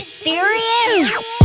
serious?